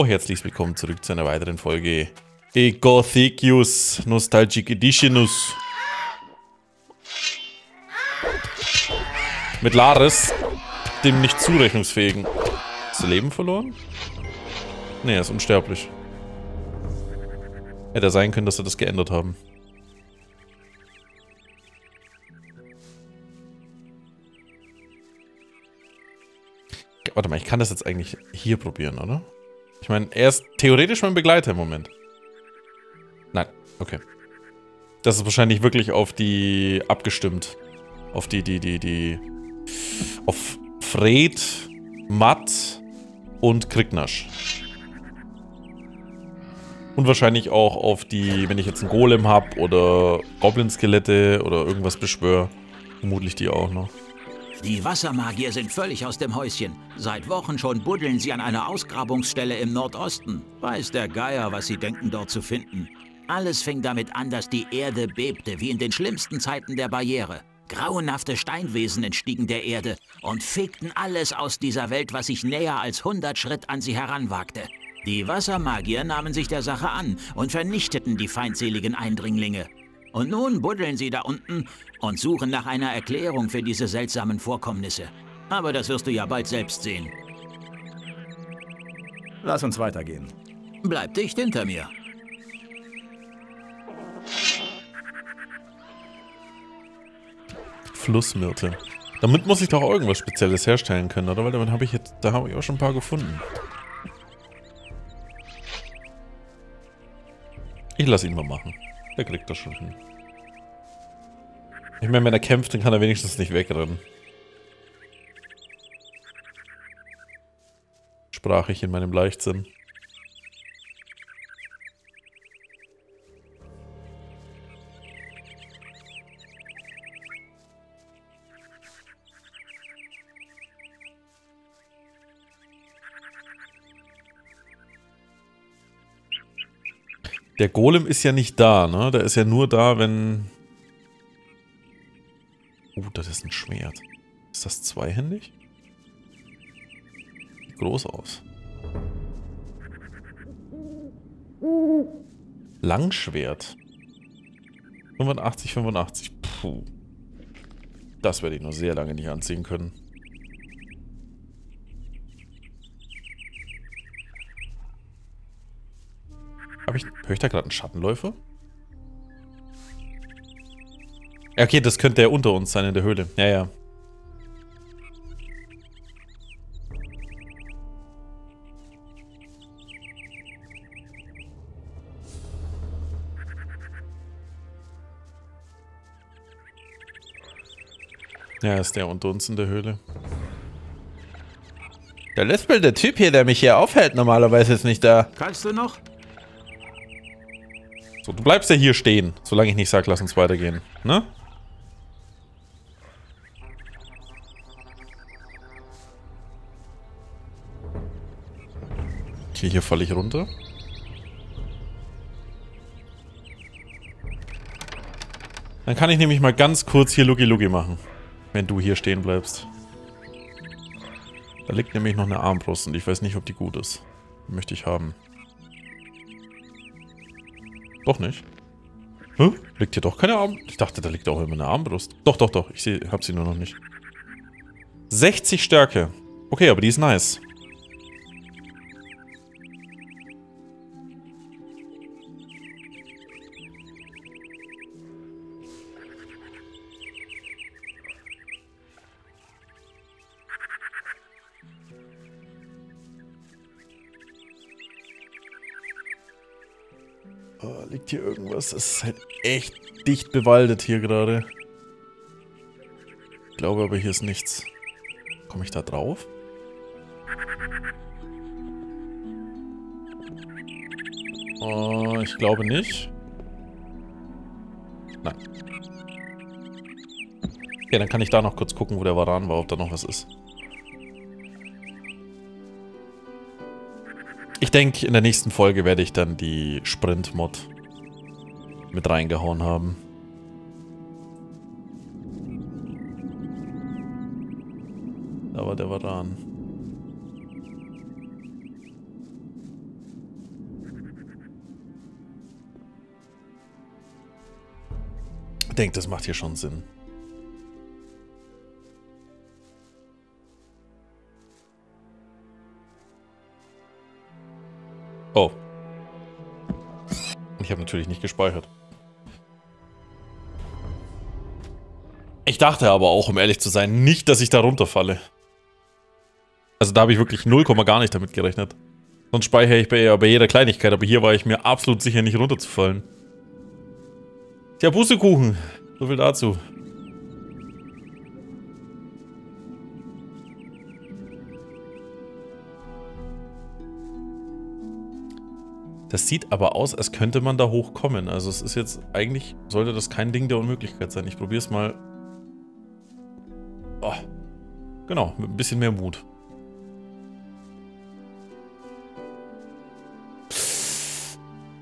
Oh, herzlich willkommen zurück zu einer weiteren Folge Egothicus Nostalgic Editionus mit Lares, dem nicht zurechnungsfähigen. Hast du Leben verloren? Nee, er ist unsterblich. Hätte sein können, dass sie das geändert haben. Warte mal, ich kann das jetzt eigentlich hier probieren, oder? Ich meine, er ist theoretisch mein Begleiter im Moment. Nein, okay. Das ist wahrscheinlich wirklich auf die abgestimmt. Auf auf Fred, Matt und Kricknasch. Und wahrscheinlich auch auf die, wenn ich jetzt einen Golem habe oder Goblin-Skelette oder irgendwas beschwöre, vermutlich die auch noch. Die Wassermagier sind völlig aus dem Häuschen. Seit Wochen schon buddeln sie an einer Ausgrabungsstelle im Nordosten. Weiß der Geier, was sie denken, dort zu finden. Alles fing damit an, dass die Erde bebte, wie in den schlimmsten Zeiten der Barriere. Grauenhafte Steinwesen entstiegen der Erde und fegten alles aus dieser Welt, was sich näher als 100 Schritt an sie heranwagte. Die Wassermagier nahmen sich der Sache an und vernichteten die feindseligen Eindringlinge. Und nun buddeln sie da unten und suchen nach einer Erklärung für diese seltsamen Vorkommnisse. Aber das wirst du ja bald selbst sehen. Lass uns weitergehen. Bleib dicht hinter mir. Flussmyrte. Damit muss ich doch irgendwas Spezielles herstellen können, oder? Weil damit habe ich jetzt, da habe ich auch schon ein paar gefunden. Ich lasse ihn mal machen. Der kriegt das schon hin. Ich meine, wenn er kämpft, dann kann er wenigstens nicht wegrennen. Sprach ich in meinem Leichtsinn. Der Golem ist ja nicht da, ne? Der ist ja nur da, wenn... Oh, das ist ein Schwert. Ist das zweihändig? Sieht groß aus. Langschwert. 85, 85. Puh. Das werde ich noch sehr lange nicht anziehen können. Höre ich da gerade einen Schattenläufer? Okay, das könnte der unter uns sein in der Höhle. Ja, ja. Ja, ist der unter uns in der Höhle. Der Lispel, der Typ hier, der mich hier aufhält, normalerweise ist nicht da. Kannst du noch? So, du bleibst ja hier stehen, solange ich nicht sage, lass uns weitergehen, ne? Okay, hier falle ich runter. Dann kann ich nämlich mal ganz kurz hier Luki-Luki machen, wenn du hier stehen bleibst. Da liegt nämlich noch eine Armbrust und ich weiß nicht, ob die gut ist. Die möchte ich haben. Doch nicht. Hä? Liegt hier doch keine Armbrust? Ich dachte, da liegt auch immer eine Armbrust. Doch, doch, doch. Ich hab sie nur noch nicht. 60 Stärke. Okay, aber die ist nice. Liegt hier irgendwas? Es ist halt echt dicht bewaldet hier gerade. Ich glaube aber, hier ist nichts. Komme ich da drauf? Ich glaube nicht. Nein. Okay, dann kann ich da noch kurz gucken, wo der Waran war, ob da noch was ist. Ich denke, in der nächsten Folge werde ich dann die Sprint-Mod mit reingehauen haben. Da war der Waran. nachdenkt, das macht hier schon Sinn. Oh. Ich habe natürlich nicht gespeichert. Ich dachte aber auch, um ehrlich zu sein, nicht, dass ich da runterfalle. Also da habe ich wirklich 0, gar nicht damit gerechnet. Sonst speichere ich bei jeder Kleinigkeit, aber hier war ich mir absolut sicher, nicht runterzufallen. Tja, Pustekuchen. So viel dazu. Das sieht aber aus, als könnte man da hochkommen. Also es ist jetzt, eigentlich sollte das kein Ding der Unmöglichkeit sein. Ich probiere es mal. Oh. Genau, mit ein bisschen mehr Mut.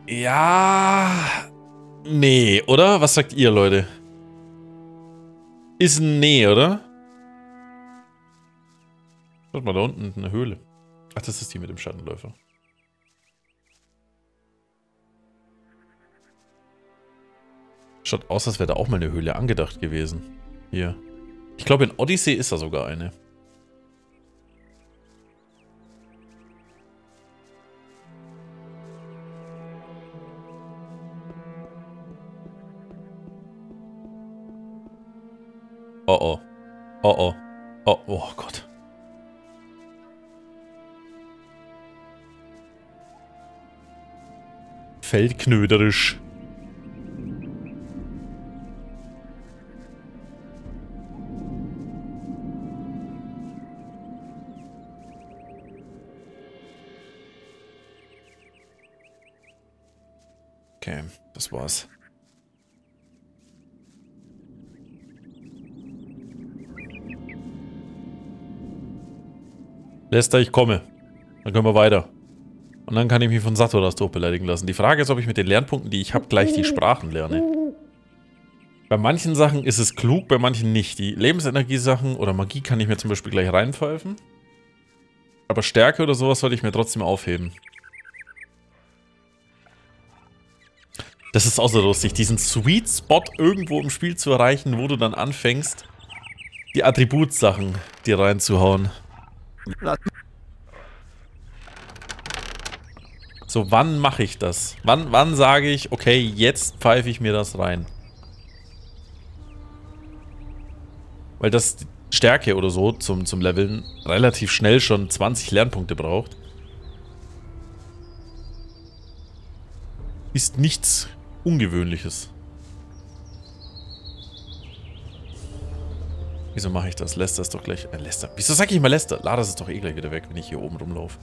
Ja. Nee, oder? Was sagt ihr, Leute? Ist ein Nee, oder? Schaut mal, da unten eine Höhle. Ach, das ist die mit dem Schattenläufer. Schaut aus, als wäre da auch mal eine Höhle angedacht gewesen. Hier. Ich glaube, in Odyssey ist da sogar eine. Oh oh. Oh oh. Oh, oh Gott. Feldknöderisch. Okay, das war's. Lester, ich komme. Dann können wir weiter. Und dann kann ich mich von Saturas beleidigen lassen. Die Frage ist, ob ich mit den Lernpunkten, die ich habe, gleich die Sprachen lerne. Bei manchen Sachen ist es klug, bei manchen nicht. Die Lebensenergie-Sachen oder Magie kann ich mir zum Beispiel gleich reinpfeifen. Aber Stärke oder sowas sollte ich mir trotzdem aufheben. Das ist auch so lustig, diesen Sweet Spot irgendwo im Spiel zu erreichen, wo du dann anfängst, die Attributsachen dir reinzuhauen. So, wann mache ich das? Wann sage ich, okay, jetzt pfeife ich mir das rein? Weil das Stärke oder so zum Leveln relativ schnell schon 20 Lernpunkte braucht. Ist nichts Ungewöhnliches. Wieso mache ich das? Lester ist doch gleich... Lester. Wieso sag ich mal Lester? Lares ist doch eh gleich wieder weg, wenn ich hier oben rumlaufe.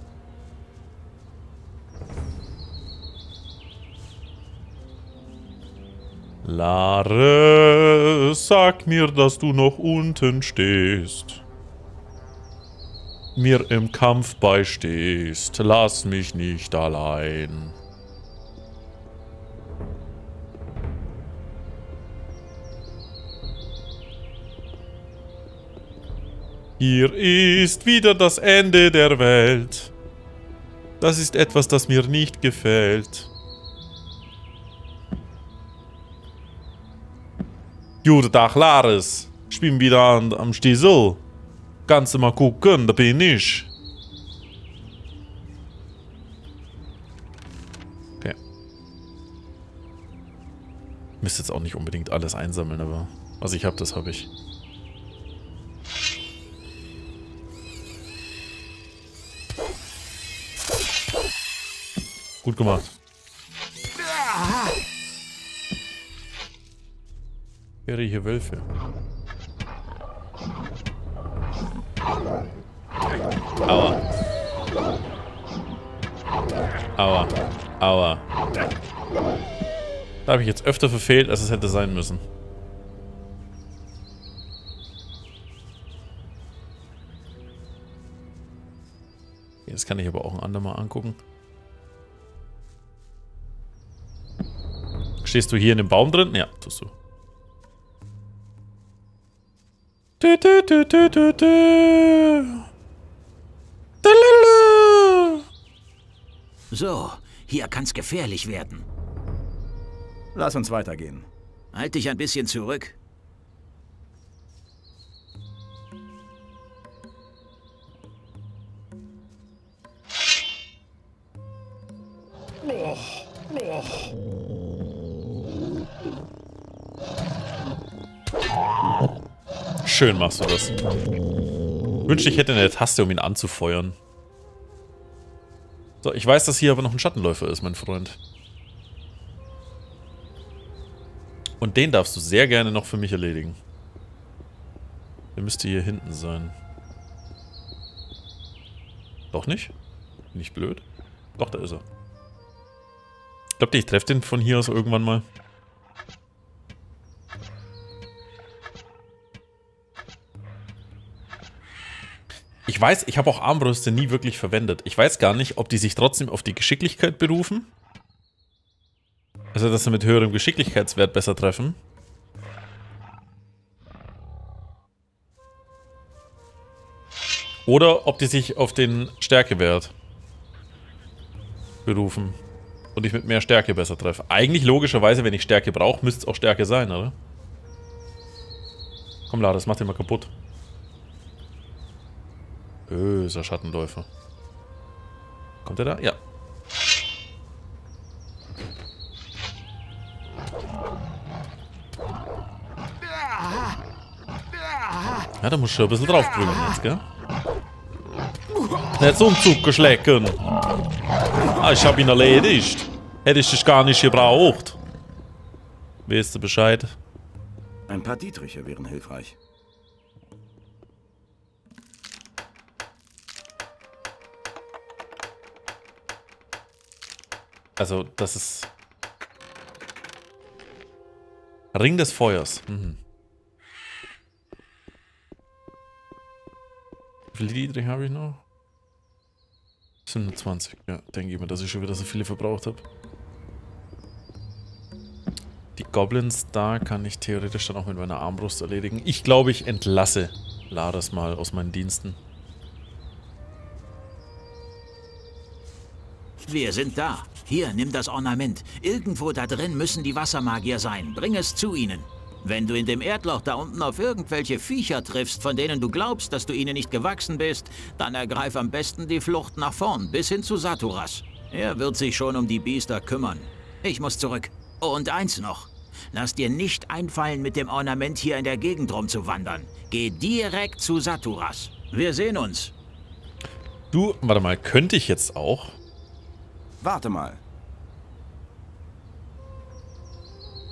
Lares, sag mir, dass du noch unten stehst. Mir im Kampf beistehst. Lass mich nicht allein. Hier ist wieder das Ende der Welt. Das ist etwas, das mir nicht gefällt. Guten Tag, Lares. Ich bin wieder am Stiesel. Kannst du mal gucken, da bin ich. Okay. Ich müsste jetzt auch nicht unbedingt alles einsammeln, aber was ich habe, das habe ich. Gut gemacht. Ich höre hier Wölfe. Aua. Aua. Aua. Da habe ich jetzt öfter verfehlt, als es hätte sein müssen. Das kann ich aber auch ein andermal angucken. Stehst du hier in dem Baum drin? Ja, tust du. So, hier kann's gefährlich werden. Lass uns weitergehen. Halt dich ein bisschen zurück. Schön machst du das. Wünschte, ich hätte eine Taste, um ihn anzufeuern. So, ich weiß, dass hier aber noch ein Schattenläufer ist, mein Freund. Und den darfst du sehr gerne noch für mich erledigen. Der müsste hier hinten sein. Doch nicht? Bin ich blöd? Doch, da ist er. Ich glaube, ich treffe den von hier aus irgendwann mal. Ich weiß, ich habe auch Armbrüste nie wirklich verwendet. Ich weiß gar nicht, ob die sich trotzdem auf die Geschicklichkeit berufen. Also, dass sie mit höherem Geschicklichkeitswert besser treffen. Oder ob die sich auf den Stärkewert berufen. Und ich mit mehr Stärke besser treffe. Eigentlich logischerweise, wenn ich Stärke brauche, müsste es auch Stärke sein, oder? Komm, Lares, mach den mal kaputt. Böser Schattenläufer. Kommt er da? Ja. Ja, da muss schon ein bisschen draufdrücken jetzt, gell? Nicht so einen Zug geschlecken. Ah, ich hab ihn erledigt. Hätte ich dich gar nicht gebraucht. Weißt du Bescheid? Ein paar Dietriche wären hilfreich. Also, das ist... Ring des Feuers. Mhm. Wie viele Dietrich habe ich noch? 27. Ja, denke ich mir, dass ich schon wieder so viele verbraucht habe. Die Goblins da kann ich theoretisch dann auch mit meiner Armbrust erledigen. Ich glaube, ich entlasse Lares mal aus meinen Diensten. Wir sind da. Hier, nimm das Ornament. Irgendwo da drin müssen die Wassermagier sein. Bring es zu ihnen. Wenn du in dem Erdloch da unten auf irgendwelche Viecher triffst, von denen du glaubst, dass du ihnen nicht gewachsen bist, dann ergreif am besten die Flucht nach vorn, bis hin zu Saturas. Er wird sich schon um die Biester kümmern. Ich muss zurück. Und eins noch. Lass dir nicht einfallen, mit dem Ornament hier in der Gegend rumzuwandern. Geh direkt zu Saturas. Wir sehen uns. Du, warte mal, könnte ich jetzt auch... Warte mal.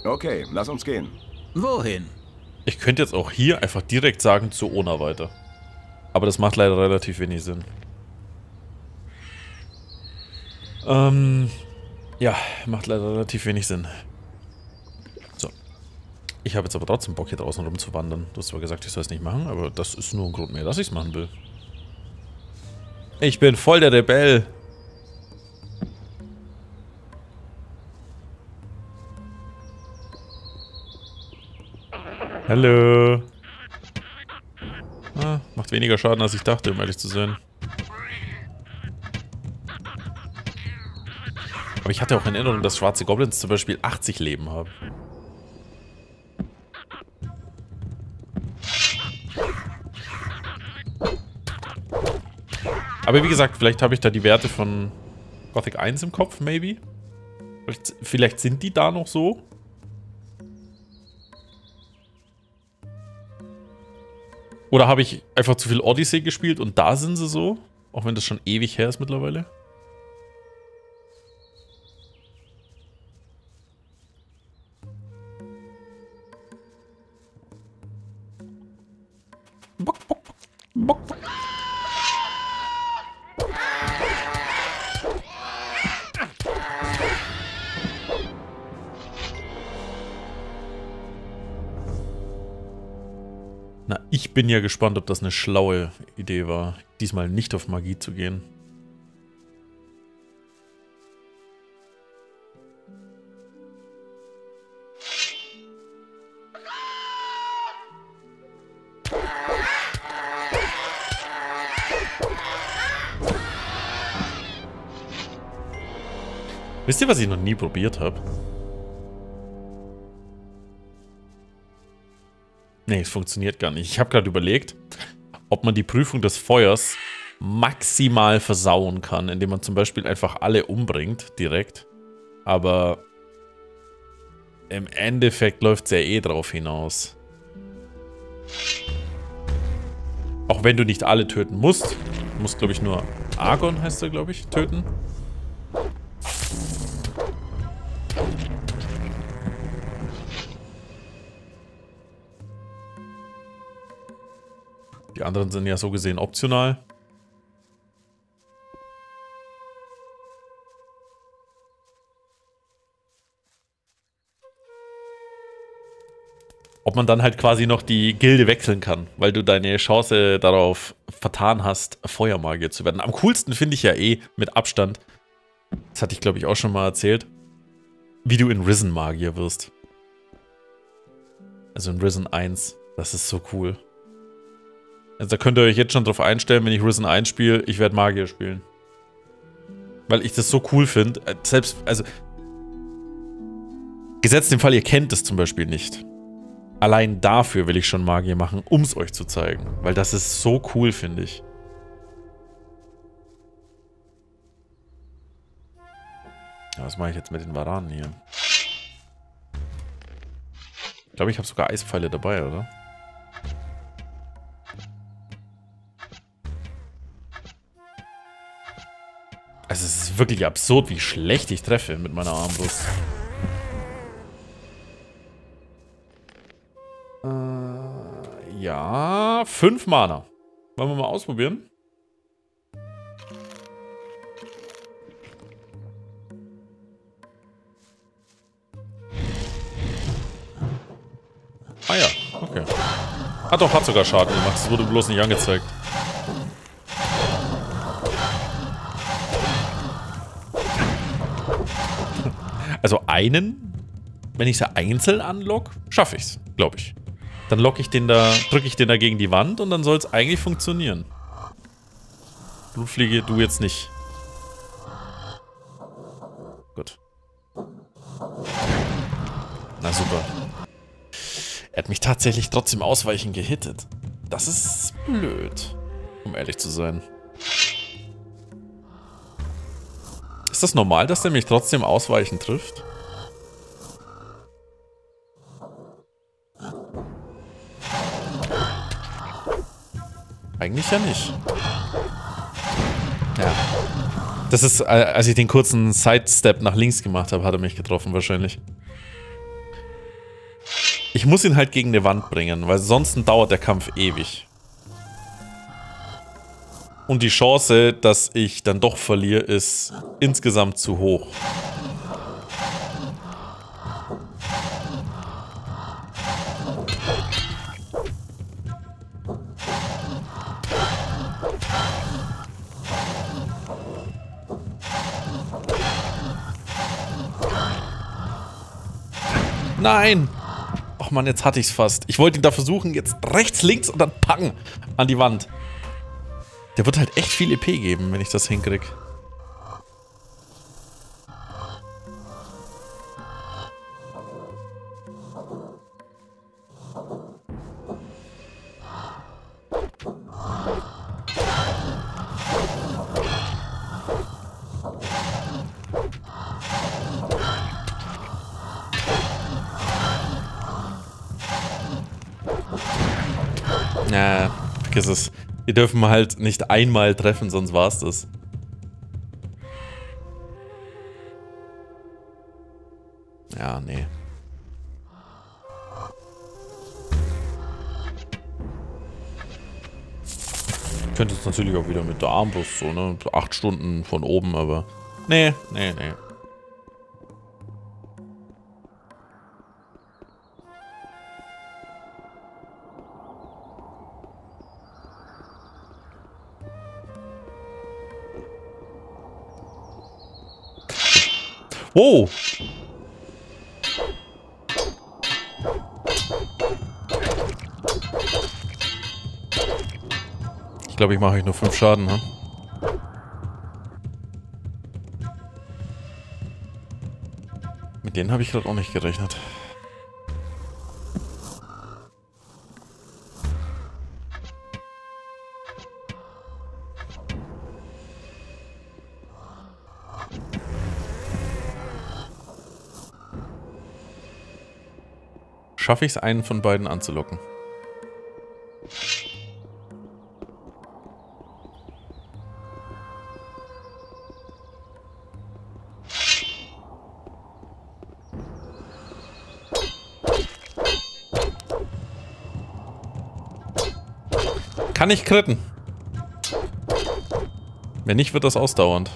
Okay, lass uns gehen. Wohin? Ich könnte jetzt auch hier einfach direkt sagen, zu Ona weiter. Aber das macht leider relativ wenig Sinn. Ja, macht leider relativ wenig Sinn. So. Ich habe jetzt aber trotzdem Bock, hier draußen rumzuwandern. Du hast zwar gesagt, ich soll es nicht machen, aber das ist nur ein Grund mehr, dass ich es machen will. Ich bin voll der Rebell. Hallo. Ah, macht weniger Schaden, als ich dachte, um ehrlich zu sein. Aber ich hatte auch in Erinnerung, dass schwarze Goblins zum Beispiel 80 Leben haben. Aber wie gesagt, vielleicht habe ich da die Werte von Gothic 1 im Kopf, maybe. Vielleicht sind die da noch so. Oder habe ich einfach zu viel Odyssey gespielt und da sind sie so? Auch wenn das schon ewig her ist mittlerweile. Ich bin ja gespannt, ob das eine schlaue Idee war, diesmal nicht auf Magie zu gehen. Wisst ihr, was ich noch nie probiert habe? Nee, es funktioniert gar nicht. Ich habe gerade überlegt, ob man die Prüfung des Feuers maximal versauen kann, indem man zum Beispiel einfach alle umbringt, direkt. Aber im Endeffekt läuft es ja eh drauf hinaus. Auch wenn du nicht alle töten musst. Du musst, glaube ich, nur Argon, heißt er, glaube ich, töten. Die anderen sind ja so gesehen optional. Ob man dann halt quasi noch die Gilde wechseln kann, weil du deine Chance darauf vertan hast, Feuermagier zu werden. Am coolsten finde ich ja eh mit Abstand, das hatte ich glaube ich auch schon mal erzählt, wie du in Risen Magier wirst. Also in Risen 1, das ist so cool. Also da könnt ihr euch jetzt schon drauf einstellen, wenn ich Risen 1 spiele, ich werde Magier spielen. Weil ich das so cool finde, selbst, also gesetzt im Fall, ihr kennt es zum Beispiel nicht. Allein dafür will ich schon Magier machen, um es euch zu zeigen. Weil das ist so cool, finde ich. Ja, was mache ich jetzt mit den Waranen hier? Ich glaube, ich habe sogar Eispfeile dabei, oder? Also es ist wirklich absurd, wie schlecht ich treffe mit meiner Armbrust. Ja, 5 Mana. Wollen wir mal ausprobieren? Ah ja, okay. Hat sogar Schaden gemacht. Es wurde bloß nicht angezeigt. Also einen, wenn ich sie einzeln anlock, schaffe ich es, glaube ich. Dann drücke ich den da gegen die Wand und dann soll es eigentlich funktionieren. Blutfliege, du jetzt nicht. Gut. Na super. Er hat mich tatsächlich trotzdem ausweichend gehittet. Das ist blöd, um ehrlich zu sein. Ist das normal, dass der mich trotzdem ausweichend trifft? Eigentlich ja nicht. Ja. Das ist, als ich den kurzen Sidestep nach links gemacht habe, hat er mich getroffen wahrscheinlich. Ich muss ihn halt gegen eine Wand bringen, weil sonst dauert der Kampf ewig. Und die Chance, dass ich dann doch verliere, ist insgesamt zu hoch. Nein! Ach man, jetzt hatte ich's fast. Ich wollte ihn da versuchen, jetzt rechts, links und dann packen an die Wand. Der wird halt echt viel EP geben, wenn ich das hinkrieg. Vergiss es. Die dürfen halt nicht einmal treffen, sonst war's das. Ja, nee. Ich könnte es natürlich auch wieder mit der Armbrust so, ne? 8 Stunden von oben, aber... Nee, nee, nee. Wow! Ich glaube, ich mache euch nur 5 Schaden, ne? Mit denen habe ich gerade auch nicht gerechnet. Schaffe ich es, einen von beiden anzulocken? Kann ich kritten? Wenn nicht, wird das ausdauernd.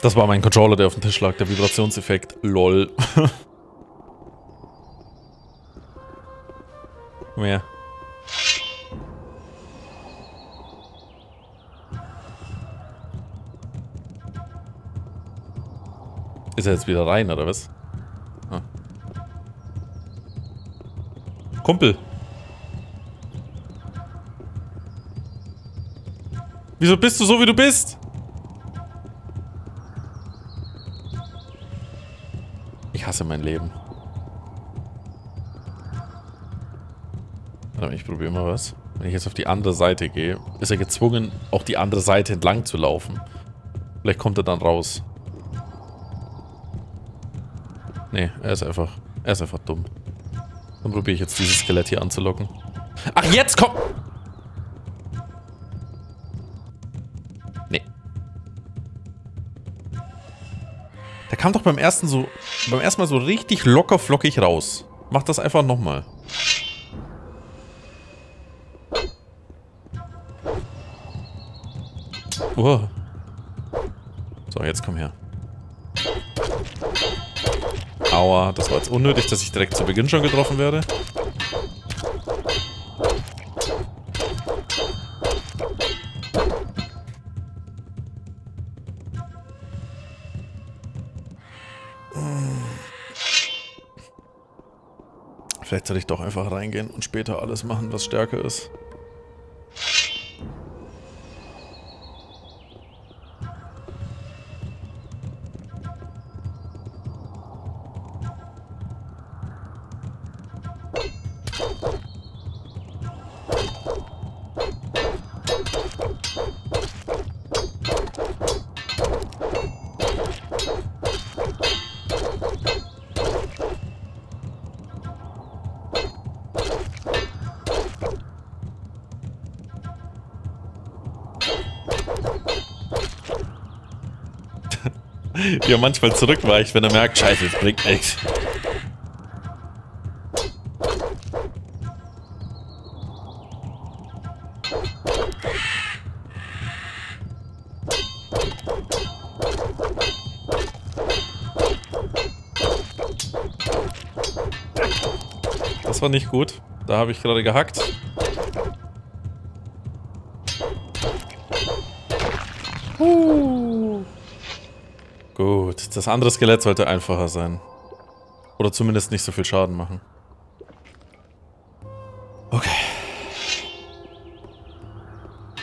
Das war mein Controller, der auf dem Tisch lag. Der Vibrationseffekt. LOL. Komm her. Ist er jetzt wieder rein, oder was? Ah. Kumpel. Wieso bist du so, wie du bist? In mein Leben. Ich probiere mal was. Wenn ich jetzt auf die andere Seite gehe, ist er gezwungen, auch die andere Seite entlang zu laufen. Vielleicht kommt er dann raus. Nee, er ist einfach dumm. Dann probiere ich jetzt dieses Skelett hier anzulocken. Ach, jetzt komm! Kam doch beim ersten Mal so richtig locker flockig raus. Mach das einfach nochmal. So, jetzt komm her. Aua, das war jetzt unnötig, dass ich direkt zu Beginn schon getroffen werde. Vielleicht soll ich doch einfach reingehen und später alles machen, was stärker ist. Wie er manchmal zurückweicht, wenn er merkt, scheiße, es bringt nichts. Das war nicht gut. Da habe ich gerade gehackt. Gut, das andere Skelett sollte einfacher sein. Oder zumindest nicht so viel Schaden machen. Okay.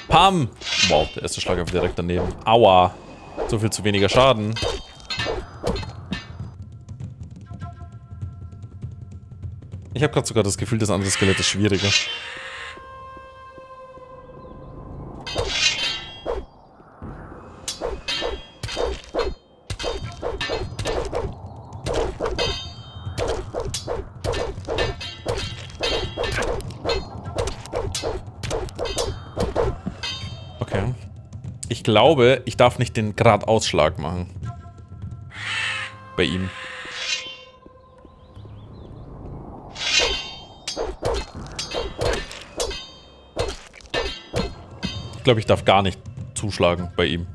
Pam! Wow, der erste Schlag einfach direkt daneben. Aua! So viel zu weniger Schaden. Ich habe gerade sogar das Gefühl, das andere Skelett ist schwieriger. Ich glaube, ich darf nicht den Gradausschlag machen. Bei ihm. Ich glaube, ich darf gar nicht zuschlagen bei ihm.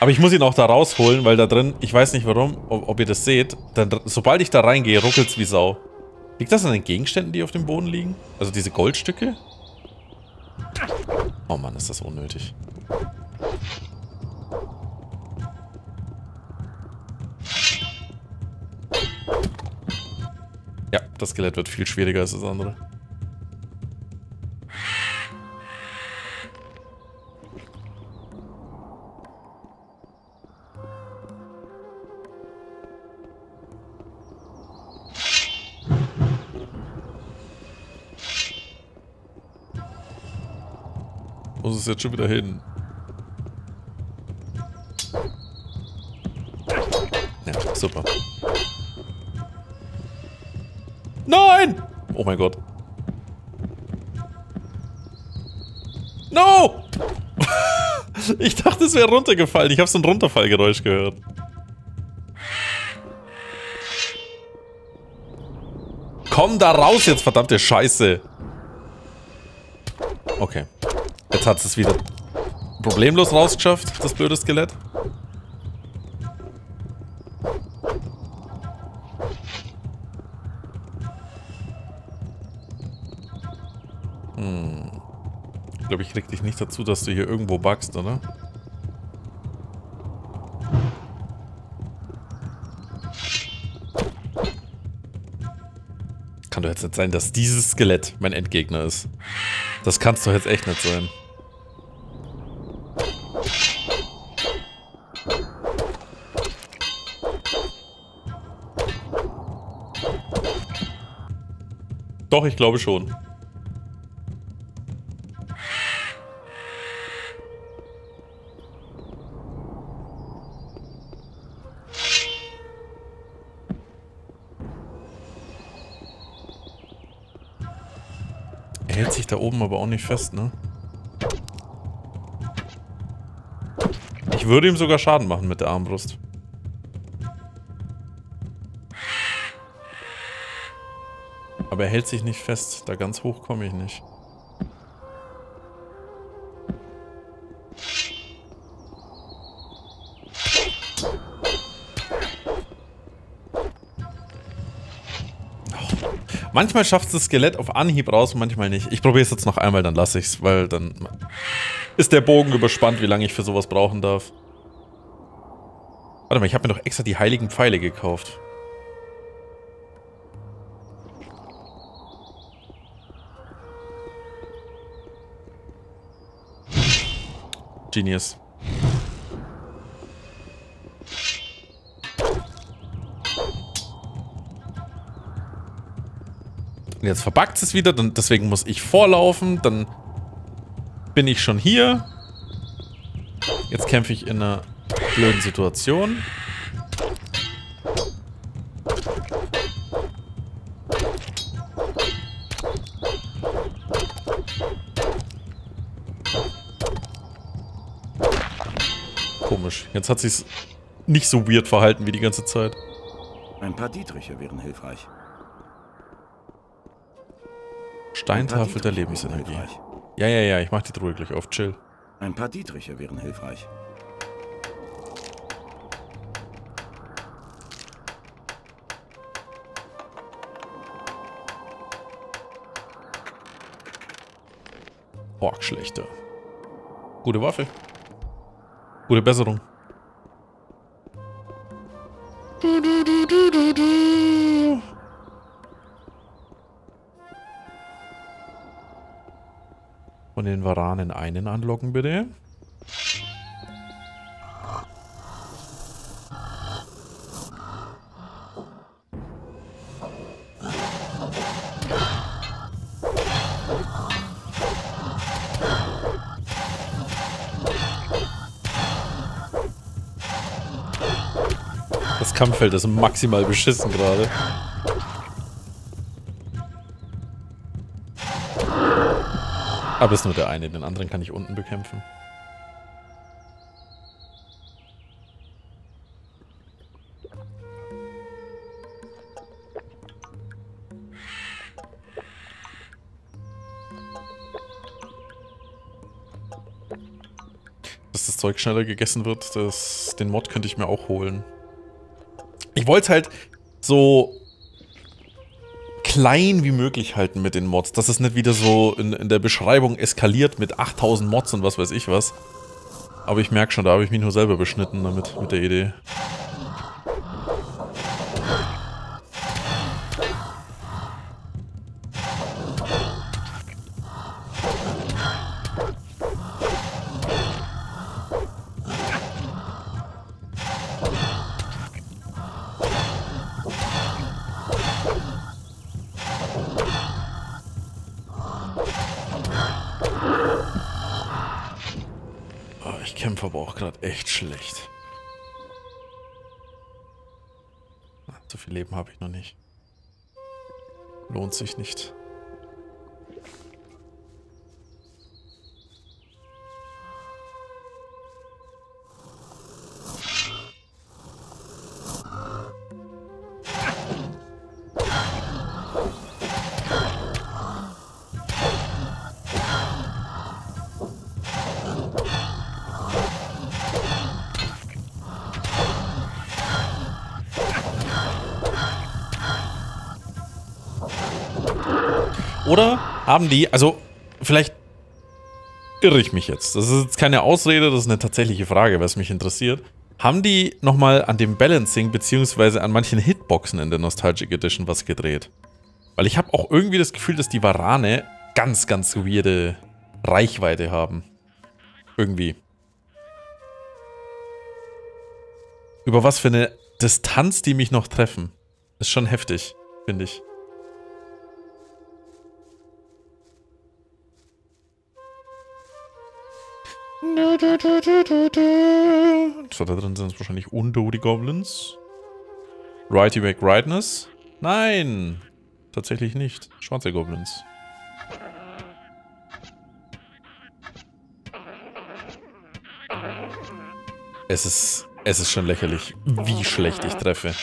Aber ich muss ihn auch da rausholen, weil da drin, ich weiß nicht warum, ob ihr das seht, dann, sobald ich da reingehe, ruckelt's wie Sau. Liegt das an den Gegenständen, die auf dem Boden liegen? Also diese Goldstücke? Oh Mann, ist das unnötig. Das Skelett wird viel schwieriger als das andere. Muss es jetzt schon wieder hin. Ja, super. Nein! Oh mein Gott. No! Ich dachte, es wäre runtergefallen. Ich habe so ein Runterfallgeräusch gehört. Komm da raus jetzt, verdammte Scheiße. Okay. Jetzt hat es wieder problemlos rausgeschafft, das blöde Skelett. Ich glaube, ich krieg dich nicht dazu, dass du hier irgendwo buggst, oder? Kann doch jetzt nicht sein, dass dieses Skelett mein Endgegner ist. Das kann's doch jetzt echt nicht sein. Doch, ich glaube schon. Er hält sich da oben aber auch nicht fest, ne? Ich würde ihm sogar Schaden machen mit der Armbrust. Aber er hält sich nicht fest. Da ganz hoch komme ich nicht. Manchmal schafft es das Skelett auf Anhieb raus und manchmal nicht. Ich probiere es jetzt noch einmal, dann lasse ich es, weil dann ist der Bogen überspannt, wie lange ich für sowas brauchen darf. Warte mal, ich habe mir doch extra die heiligen Pfeile gekauft. Genius. Jetzt verbuggt es wieder, dann deswegen muss ich vorlaufen, dann bin ich schon hier. Jetzt kämpfe ich in einer blöden Situation. Komisch, jetzt hat sich's nicht so weird verhalten wie die ganze Zeit. Ein paar Dietriche wären hilfreich. Steintafel der Lebensenergie. Ja, ich mach die Truhe gleich auf. Chill. Ein paar Dietriche wären hilfreich. Borgschlechter. Gute Waffe. Gute Besserung. Von den Waranen einen anlocken, bitte. Das Kampffeld ist maximal beschissen gerade. Aber ist nur der eine, den anderen kann ich unten bekämpfen. Dass das Zeug schneller gegessen wird, den Mod könnte ich mir auch holen. Ich wollte es halt so klein wie möglich halten mit den Mods, dass es nicht wieder so in der Beschreibung eskaliert mit 8000 Mods und was weiß ich was. Aber ich merke schon, da habe ich mich nur selber beschnitten damit, mit der Idee. Kämpfer aber auch gerade echt schlecht. Ach, so viel Leben habe ich noch nicht. Lohnt sich nicht. Oder haben die, also vielleicht irre ich mich jetzt. Das ist jetzt keine Ausrede, das ist eine tatsächliche Frage, was mich interessiert. Haben die nochmal an dem Balancing bzw. an manchen Hitboxen in der Nostalgic Edition was gedreht? Weil ich habe auch irgendwie das Gefühl, dass die Warane ganz, ganz weirde Reichweite haben. Irgendwie. Über was für eine Distanz die mich noch treffen. Ist schon heftig, finde ich. So, da drin sind es wahrscheinlich Undo, die Goblins. Righty Back Rightness? Nein! Tatsächlich nicht. Schwarze Goblins. Es ist schon lächerlich, wie schlecht ich treffe.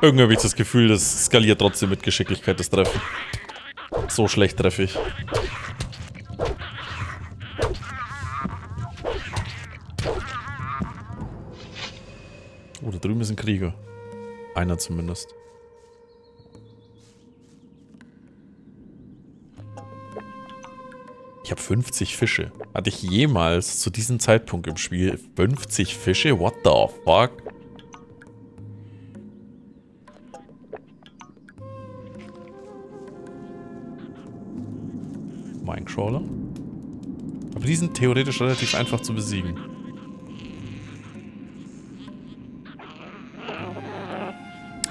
Irgendwie habe ich das Gefühl, das skaliert trotzdem mit Geschicklichkeit, das Treffen. So schlecht treffe ich. Oh, da drüben ist ein Krieger. Einer zumindest. Ich habe 50 Fische. Hatte ich jemals zu diesem Zeitpunkt im Spiel 50 Fische? What the fuck? Mindcrawler. Aber die sind theoretisch relativ einfach zu besiegen.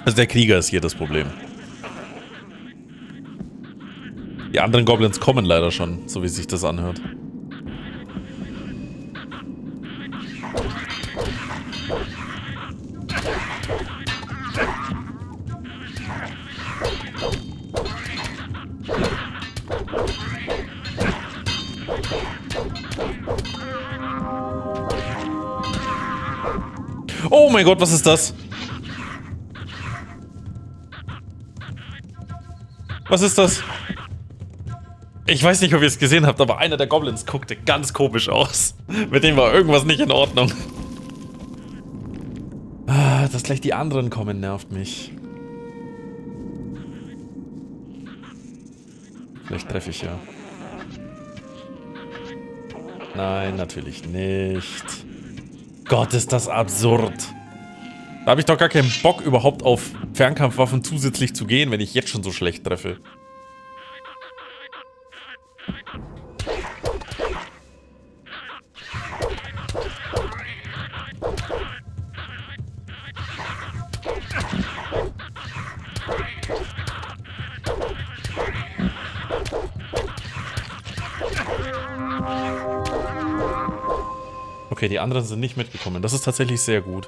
Also der Krieger ist hier das Problem. Die anderen Goblins kommen leider schon, so wie sich das anhört. Oh mein Gott, was ist das? Was ist das? Ich weiß nicht, ob ihr es gesehen habt, aber einer der Goblins guckte ganz komisch aus. Mit dem war irgendwas nicht in Ordnung. Ah, dass gleich die anderen kommen, nervt mich. Vielleicht treffe ich ja. Nein, natürlich nicht. Gott, ist das absurd. Da habe ich doch gar keinen Bock, überhaupt auf Fernkampfwaffen zusätzlich zu gehen, wenn ich jetzt schon so schlecht treffe. Okay, die anderen sind nicht mitgekommen. Das ist tatsächlich sehr gut.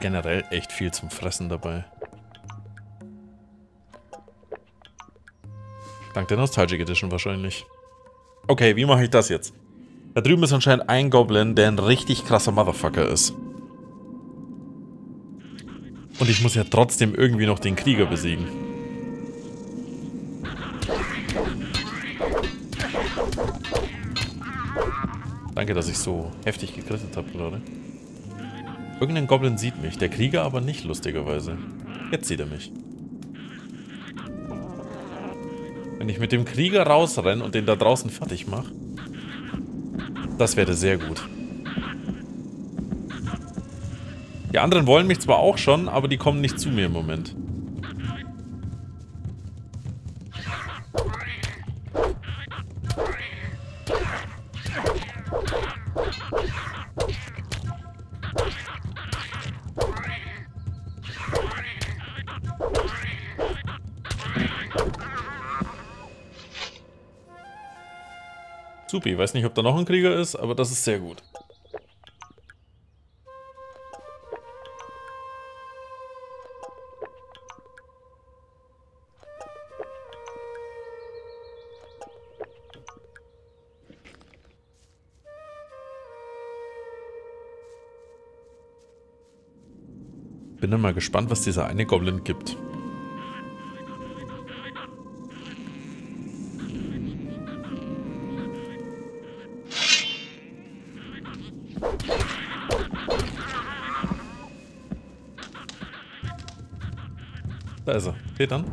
Generell echt viel zum Fressen dabei. Dank der Nostalgic Edition wahrscheinlich. Okay, wie mache ich das jetzt? Da drüben ist anscheinend ein Goblin, der ein richtig krasser Motherfucker ist. Und ich muss ja trotzdem irgendwie noch den Krieger besiegen. Danke, dass ich so heftig gekrittet habe gerade. Irgendein Goblin sieht mich, der Krieger aber nicht, lustigerweise. Jetzt sieht er mich. Wenn ich mit dem Krieger rausrenne und den da draußen fertig mache, das wäre sehr gut. Die anderen wollen mich zwar auch schon, aber die kommen nicht zu mir im Moment. Supi, ich weiß nicht, ob da noch ein Krieger ist, aber das ist sehr gut. Bin dann mal gespannt, was dieser eine Goblin gibt. Da ist er. Geht dann.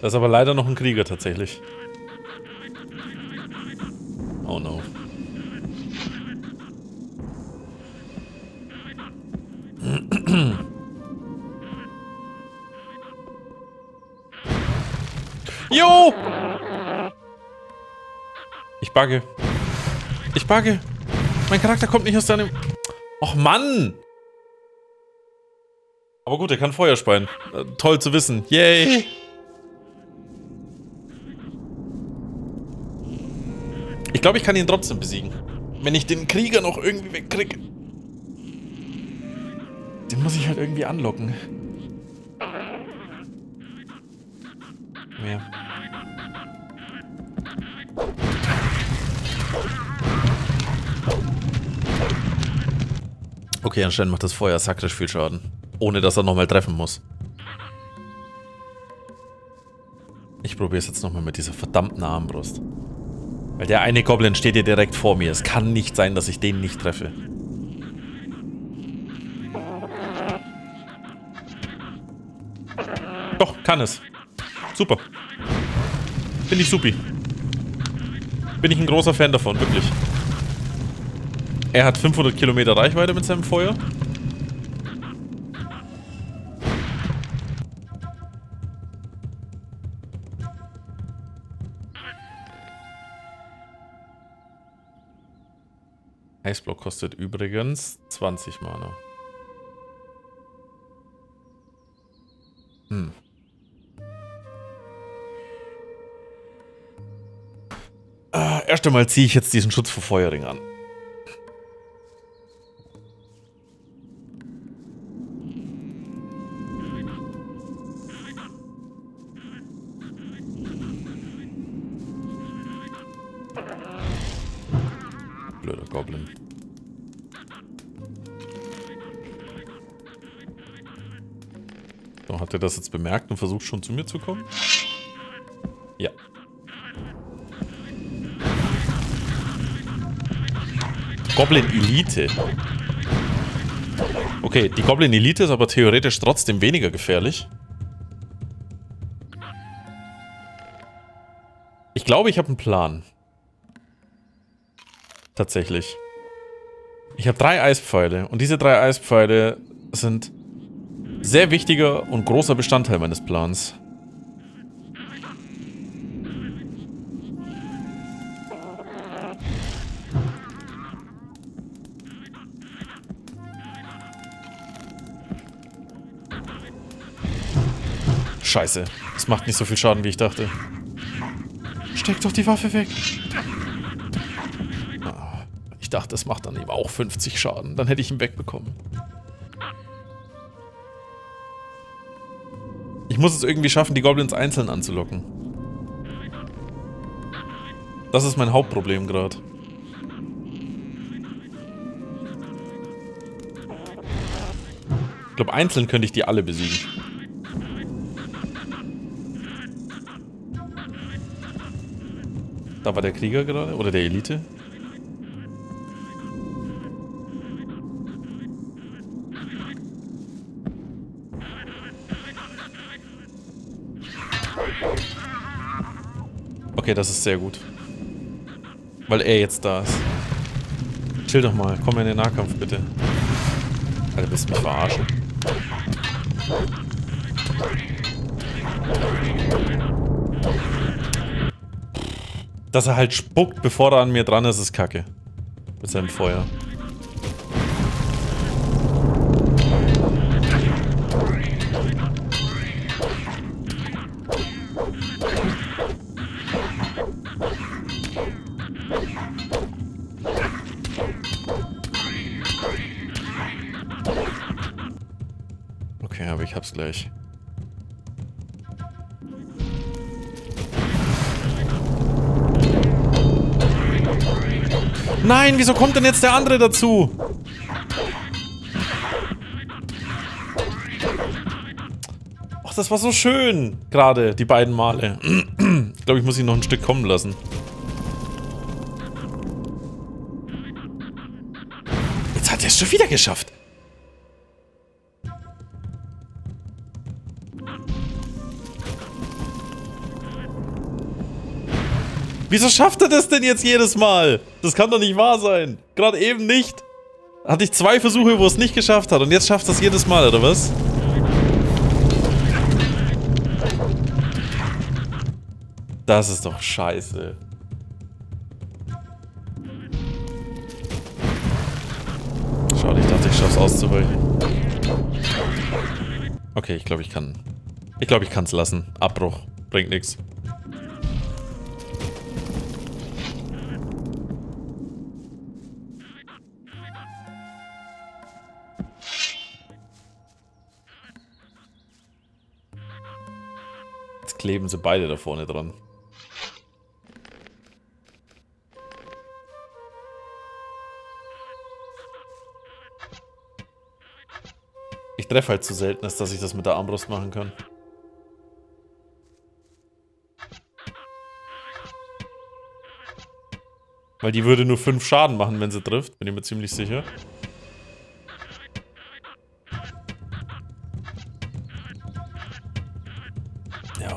Da ist aber leider noch ein Krieger tatsächlich. Oh no. Jo! Ich bugge. Ich bugge. Mein Charakter kommt nicht aus deinem... Och Mann! Aber gut, er kann Feuer speien. Toll zu wissen. Yay! Ich glaube, ich kann ihn trotzdem besiegen. Wenn ich den Krieger noch irgendwie wegkriege. Den muss ich halt irgendwie anlocken. Mehr. Okay, anscheinend macht das Feuer sakrisch viel Schaden. Ohne, dass er nochmal treffen muss. Ich probiere es jetzt nochmal mit dieser verdammten Armbrust. Weil der eine Goblin steht hier direkt vor mir. Es kann nicht sein, dass ich den nicht treffe. Doch, kann es. Super. Bin ich supi. Bin ich ein großer Fan davon, wirklich. Er hat 500 Kilometer Reichweite mit seinem Feuer. Eisblock kostet übrigens 20 Mana. Hm. Erst einmal ziehe ich jetzt diesen Schutz vor Feuerring an. Blöder Goblin. So, hat er das jetzt bemerkt und versucht schon zu mir zu kommen? Ja. Goblin-Elite. Okay, die Goblin-Elite ist aber theoretisch trotzdem weniger gefährlich. Ich glaube, ich habe einen Plan. Tatsächlich. Ich habe 3 Eispfeile und diese 3 Eispfeile sind sehr wichtiger und großer Bestandteil meines Plans. Scheiße, das macht nicht so viel Schaden, wie ich dachte. Steck doch die Waffe weg. Ah, ich dachte, es macht dann eben auch 50 Schaden. Dann hätte ich ihn wegbekommen. Ich muss es irgendwie schaffen, die Goblins einzeln anzulocken. Das ist mein Hauptproblem gerade. Ich glaube, einzeln könnte ich die alle besiegen. Da war der Krieger gerade, oder der Elite. Okay, das ist sehr gut. Weil er jetzt da ist. Chill doch mal, komm in den Nahkampf bitte. Alter, willst du mich verarschen? Dass er halt spuckt, bevor er an mir dran ist, ist kacke. Mit seinem Feuer. gleich. Nein, wieso kommt denn jetzt der andere dazu? Ach, das war so schön. Gerade die beiden Male. Ich glaube, ich muss ihn noch ein Stück kommen lassen. Jetzt hat er es schon wieder geschafft. Wieso schafft er das denn jetzt jedes Mal? Das kann doch nicht wahr sein. Gerade eben nicht. Hatte ich 2 Versuche, wo es nicht geschafft hat. Und jetzt schafft er es jedes Mal, oder was? Das ist doch scheiße. Schade, ich dachte, ich schaff's auszuweichen. Okay, ich glaube, ich kann. Ich glaube, ich kann's lassen. Abbruch. Bringt nichts. Kleben sie beide da vorne dran. Ich treffe halt zu selten, als dass ich das mit der Armbrust machen kann. Weil die würde nur 5 Schaden machen, wenn sie trifft, bin ich mir ziemlich sicher.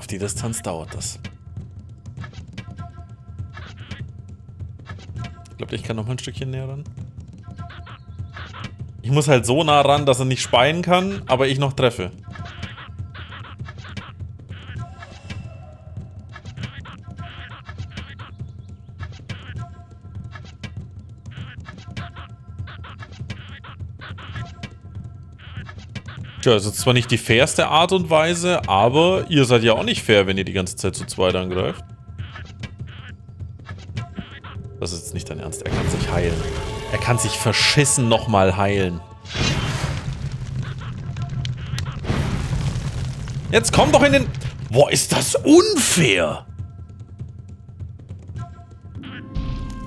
Die Distanz dauert das. Ich glaube, ich kann noch mal ein Stückchen näher ran. Ich muss halt so nah ran, dass er nicht speien kann, aber ich noch treffe. Tja, also zwar nicht die fairste Art und Weise, aber ihr seid ja auch nicht fair, wenn ihr die ganze Zeit zu zweit angreift. Das ist jetzt nicht dein Ernst. Er kann sich heilen. Er kann sich verschissen nochmal heilen. Jetzt komm doch in den... Boah, ist das unfair!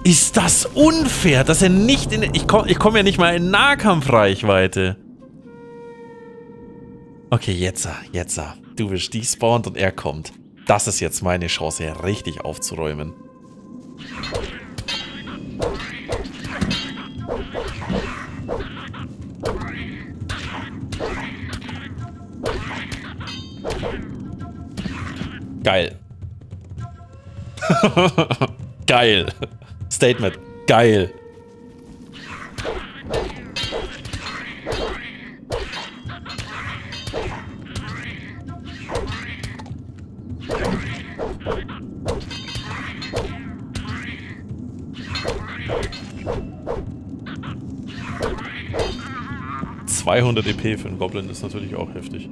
Ist das unfair, dass er nicht in den... Ich komm ja nicht mal in Nahkampfreichweite. Okay, jetzt. Du bist despawned und er kommt. Das ist jetzt meine Chance, richtig aufzuräumen. Geil. Geil. Statement. Geil. Bei 100 EP für einen Goblin ist natürlich auch heftig.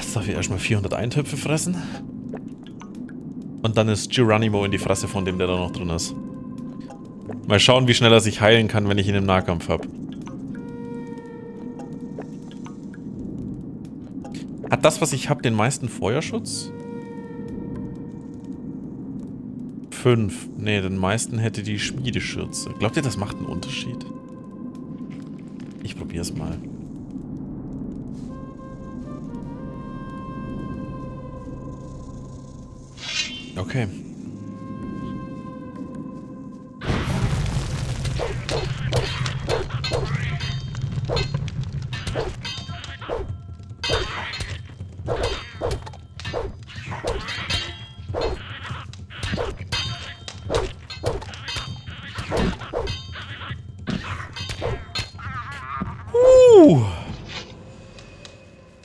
Jetzt darf ich erstmal 400 Eintöpfe fressen. Und dann ist Geranimo in die Fresse von dem, der da noch drin ist. Mal schauen, wie schnell er sich heilen kann, wenn ich ihn im Nahkampf habe. Hat das, was ich habe, den meisten Feuerschutz? 5. Nee, den meisten hätte die Schmiedeschürze. Glaubt ihr, das macht einen Unterschied? Ich probier's mal. Okay.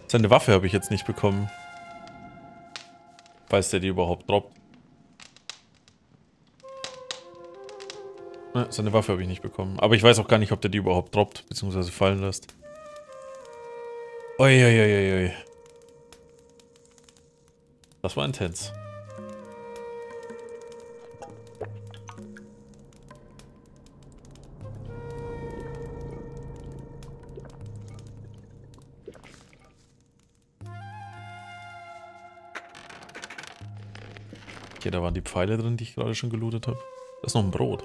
Seine Waffe habe ich jetzt nicht bekommen. Falls der die überhaupt droppt. Ne, seine Waffe habe ich nicht bekommen. Aber ich weiß auch gar nicht, ob der die überhaupt droppt, beziehungsweise fallen lässt. Uiuiuiui. Das war intens. Okay, da waren die Pfeile drin, die ich gerade schon gelootet habe. Da ist noch ein Brot.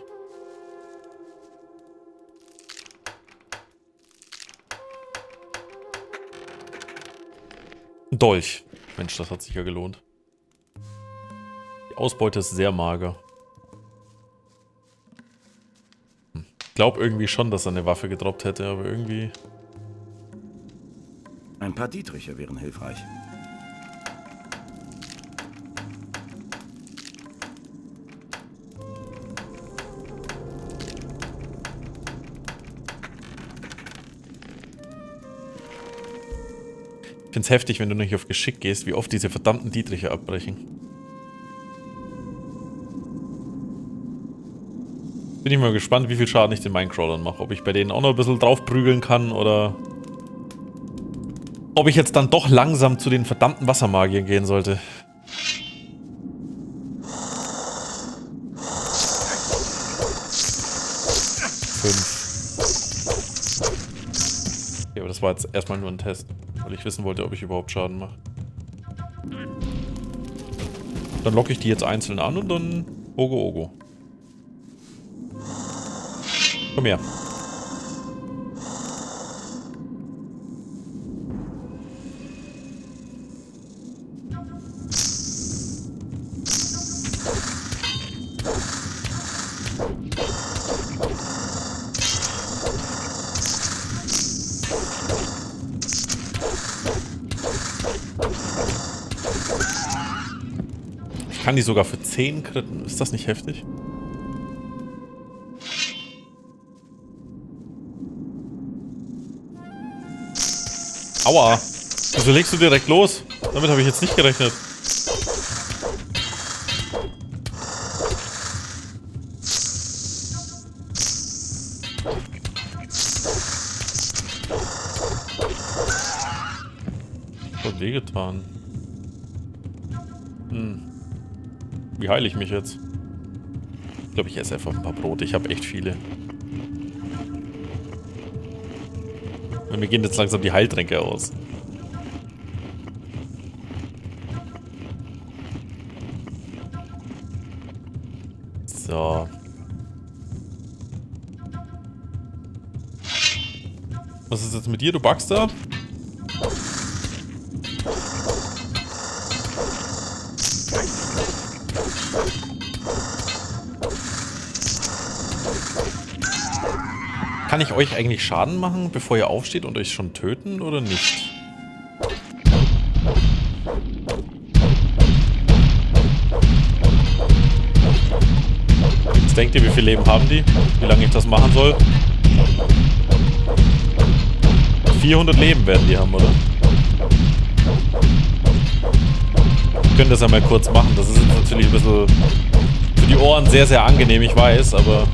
Ein Dolch. Mensch, das hat sich ja gelohnt. Die Ausbeute ist sehr mager. Ich glaube irgendwie schon, dass er eine Waffe gedroppt hätte, aber irgendwie... Ein paar Dietriche wären hilfreich. Ich find's heftig, wenn du nicht auf Geschick gehst, wie oft diese verdammten Dietriche abbrechen. Bin ich mal gespannt, wie viel Schaden ich den Mindcrawlern mache. Ob ich bei denen auch noch ein bisschen drauf prügeln kann oder... ob ich jetzt dann doch langsam zu den verdammten Wassermagiern gehen sollte. Okay, aber das war jetzt erstmal nur ein Test. Weil ich wissen wollte, ob ich überhaupt Schaden mache. Dann locke ich die jetzt einzeln an und dann... Ogo, Ogo. Komm her. Kann die sogar für 10 kritten? Ist das nicht heftig? Aua! Wieso legst du direkt los? Damit habe ich jetzt nicht gerechnet. Voll wehgetan. Wie heile ich mich jetzt? Ich glaube, ich esse einfach ein paar Brote. Ich habe echt viele. Und mir gehen jetzt langsam die Heiltränke aus. So. Was ist jetzt mit dir, du Bugster? Kann ich euch eigentlich Schaden machen, bevor ihr aufsteht und euch schon töten oder nicht? Was denkt ihr, wie viel Leben haben die? Wie lange ich das machen soll? 400 Leben werden die haben, oder? Wir können das ja mal kurz machen. Das ist jetzt natürlich ein bisschen für die Ohren sehr, sehr angenehm, ich weiß, aber...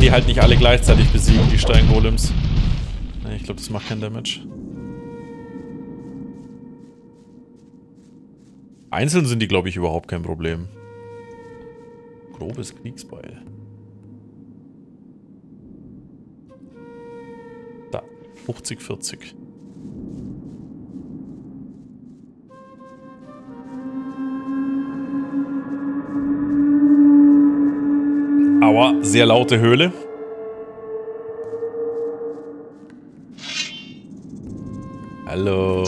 die halt nicht alle gleichzeitig besiegen, die Steingolems. Ne, ich glaube, das macht keinen Damage. Einzeln sind die, glaube ich, überhaupt kein Problem. Grobes Kriegsbeil. Da, 50, 40. Aua, sehr laute Höhle. Hallo.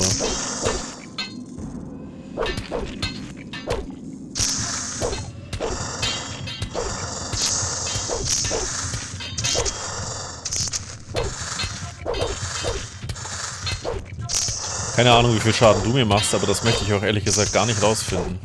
Keine Ahnung, wie viel Schaden du mir machst, aber das möchte ich auch ehrlich gesagt gar nicht rausfinden.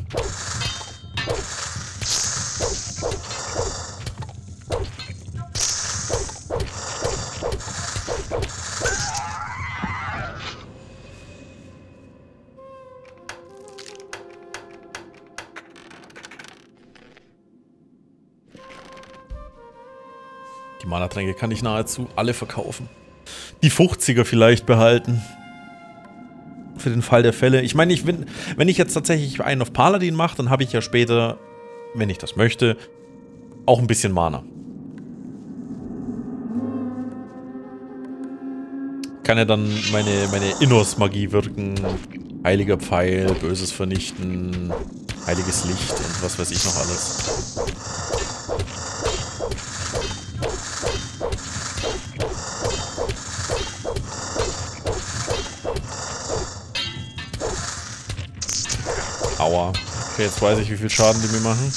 Mana-Tränke kann ich nahezu alle verkaufen. Die 50er vielleicht behalten. Für den Fall der Fälle. Ich meine, wenn ich jetzt tatsächlich einen auf Paladin mache, dann habe ich ja später, wenn ich das möchte, auch ein bisschen Mana. Kann ja dann meine Innos-Magie wirken. Heiliger Pfeil, Böses Vernichten, heiliges Licht und was weiß ich noch alles. Aua. Okay, jetzt weiß ich, wie viel Schaden die mir machen.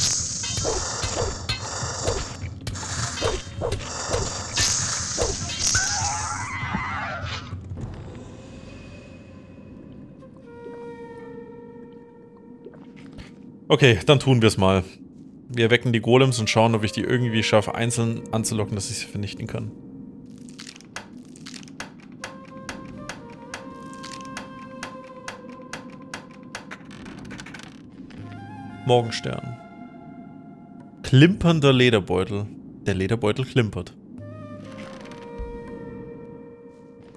Okay, dann tun wir es mal. Wir wecken die Golems und schauen, ob ich die irgendwie schaffe, einzeln anzulocken, dass ich sie vernichten kann. Morgenstern. Klimpernder Lederbeutel. Der Lederbeutel klimpert.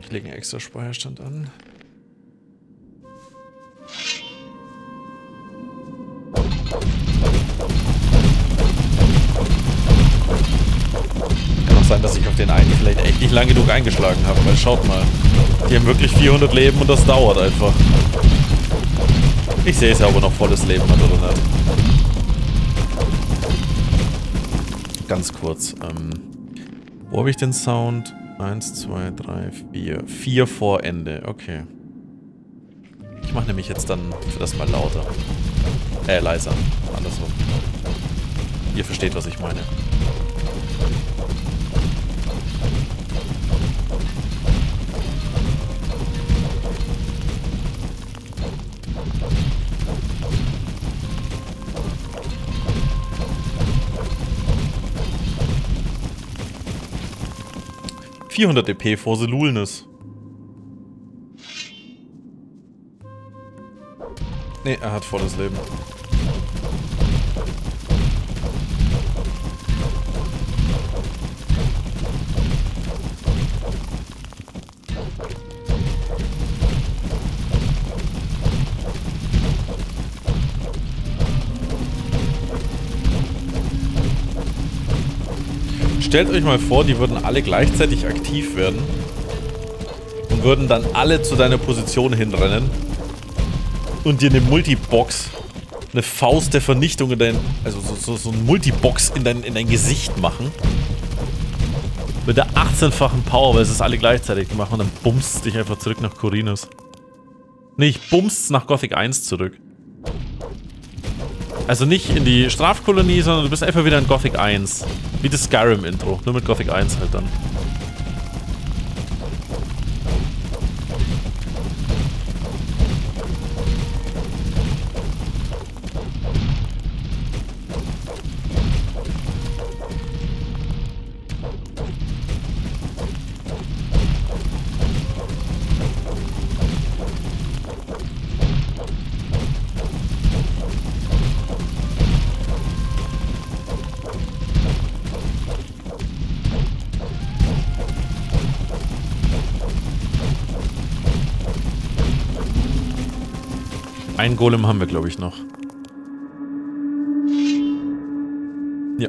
Ich lege einen extra Speicherstand an. Sein, dass ich auf den einen vielleicht echt nicht lang genug eingeschlagen habe, weil schaut mal, die haben wirklich 400 Leben und das dauert einfach. Ich sehe es ja, ob er noch volles Leben hat oder nicht. Ganz kurz, wo habe ich den Sound? 1, 2, 3, 4. 4 vor Ende, okay. Ich mache nämlich jetzt dann für das mal lauter. Leiser, andersrum. Ihr versteht, was ich meine. $400 DP vor Selulnis. Ne, er hat volles Leben. Stellt euch mal vor, die würden alle gleichzeitig aktiv werden und würden dann alle zu deiner Position hinrennen und dir eine Multibox, eine Faust der Vernichtung in dein, also so ein Multibox in dein Gesicht machen. Mit der 18-fachen Power, weil sie es alle gleichzeitig machen und dann bummst dich einfach zurück nach Corinus. Nee, ich bummst nach Gothic 1 zurück. Also nicht in die Strafkolonie, sondern du bist einfach wieder in Gothic 1. Wie das Skyrim-Intro, nur mit Gothic 1 halt dann. Einen Golem haben wir, glaube ich, noch. Ja.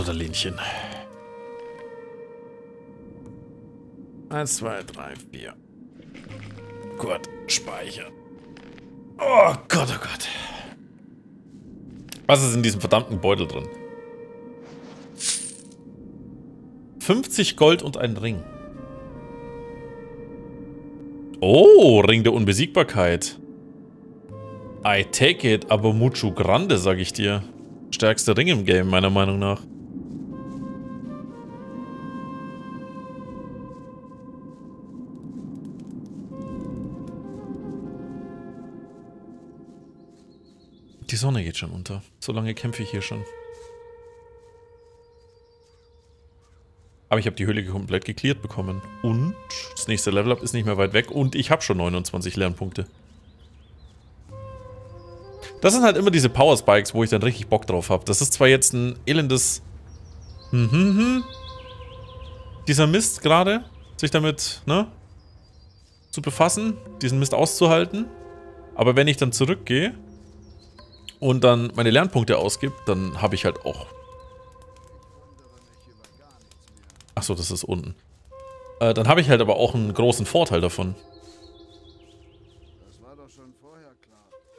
Oder Lähnchen. 1, 2, 3, 4. Gut, speichern. Oh Gott, oh Gott. Was ist in diesem verdammten Beutel drin? 50 Gold und ein Ring. Oh, Ring der Unbesiegbarkeit. I take it, aber mucho grande, sag ich dir. Stärkster Ring im Game, meiner Meinung nach. die Sonne geht schon unter. So lange kämpfe ich hier schon. Aber ich habe die Höhle komplett gecleart bekommen. Und das nächste Level-Up ist nicht mehr weit weg. Und ich habe schon 29 Lernpunkte. Das sind halt immer diese Power-Spikes, wo ich dann richtig Bock drauf habe. Das ist zwar jetzt ein elendes... Dieser Mist gerade, sich damit, ne, zu befassen, diesen Mist auszuhalten. Aber wenn ich dann zurückgehe und dann meine Lernpunkte ausgib, dann habe ich halt auch... Achso, das ist unten. Dann habe ich halt aber auch einen großen Vorteil davon.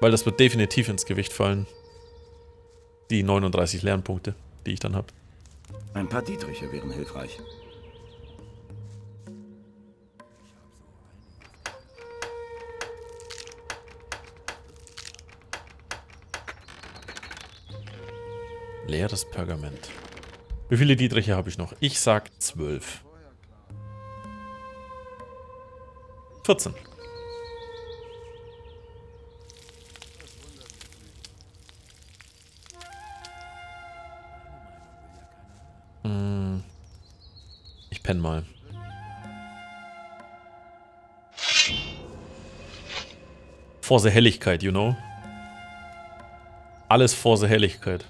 Weil das wird definitiv ins Gewicht fallen. Die 39 Lernpunkte, die ich dann habe. Ein paar Dietriche wären hilfreich. Leeres Pergament. Wie viele Dietriche habe ich noch? Ich sag 12. 14. Ich penne mal. Vor der Helligkeit, you know? Alles vor der Helligkeit.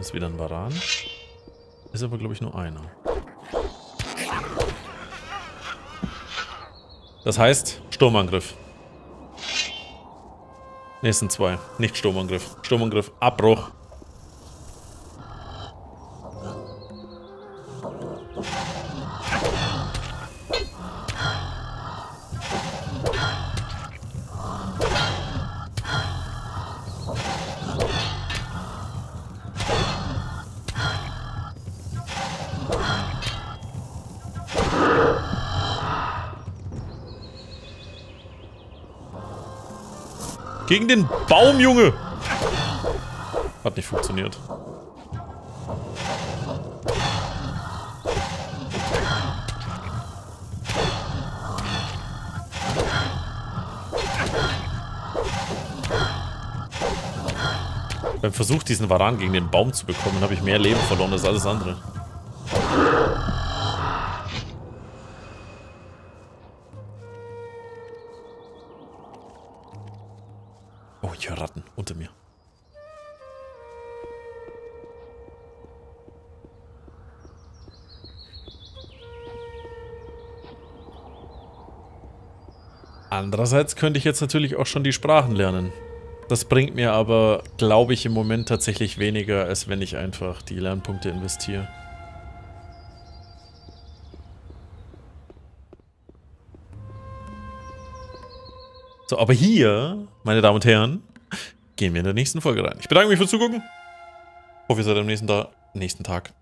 Ist wieder ein Baran. Ist aber, glaube ich, nur einer. Das heißt, Sturmangriff. Ne, es sind zwei. Nicht Sturmangriff. Sturmangriff, Abbruch. Gegen den Baum, Junge! Hat nicht funktioniert. Beim Versuch, diesen Waran gegen den Baum zu bekommen, habe ich mehr Leben verloren als alles andere. Andererseits könnte ich jetzt natürlich auch schon die Sprachen lernen. Das bringt mir aber, glaube ich, im Moment tatsächlich weniger, als wenn ich einfach die Lernpunkte investiere. So, aber hier, meine Damen und Herren, gehen wir in der nächsten Folge rein. Ich bedanke mich fürs Zugucken. Ich hoffe, ihr seid am nächsten Tag.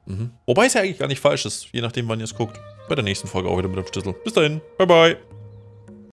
Wobei es ja eigentlich gar nicht falsch ist, je nachdem, wann ihr es guckt. Bei der nächsten Folge auch wieder mit dem Schlüssel. Bis dahin, bye bye.